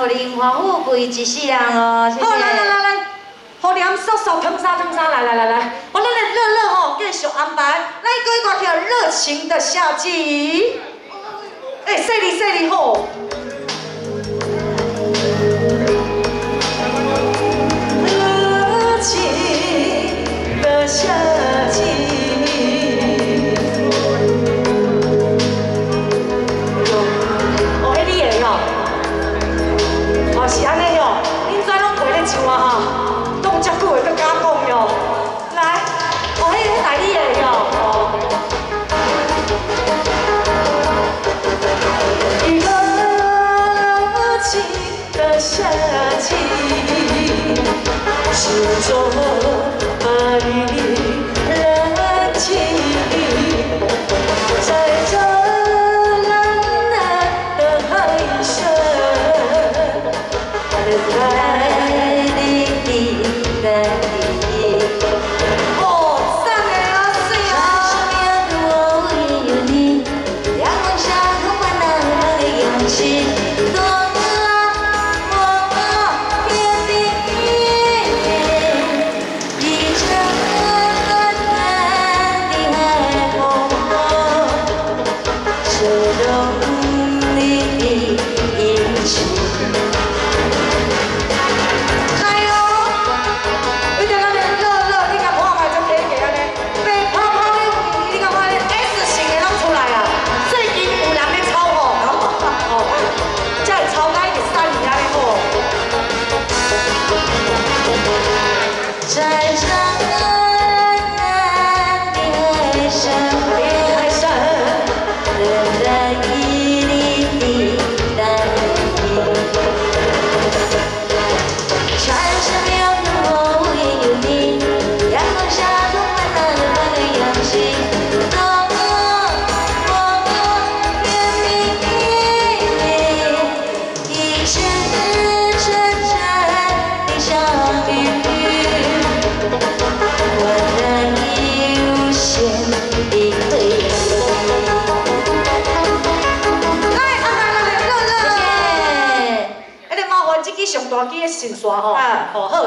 互你荣华富贵一世人哦，谢谢。好，来，互你嗖嗖烫沙，来，我咱来乐乐吼，继续安排，咱各位歌曲《热情的夏季》。哎，说你好。 夏季。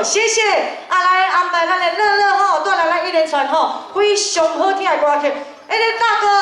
谢谢，来安排咱的乐乐吼，带来咱一连串吼非常好听的歌曲。哎，大哥。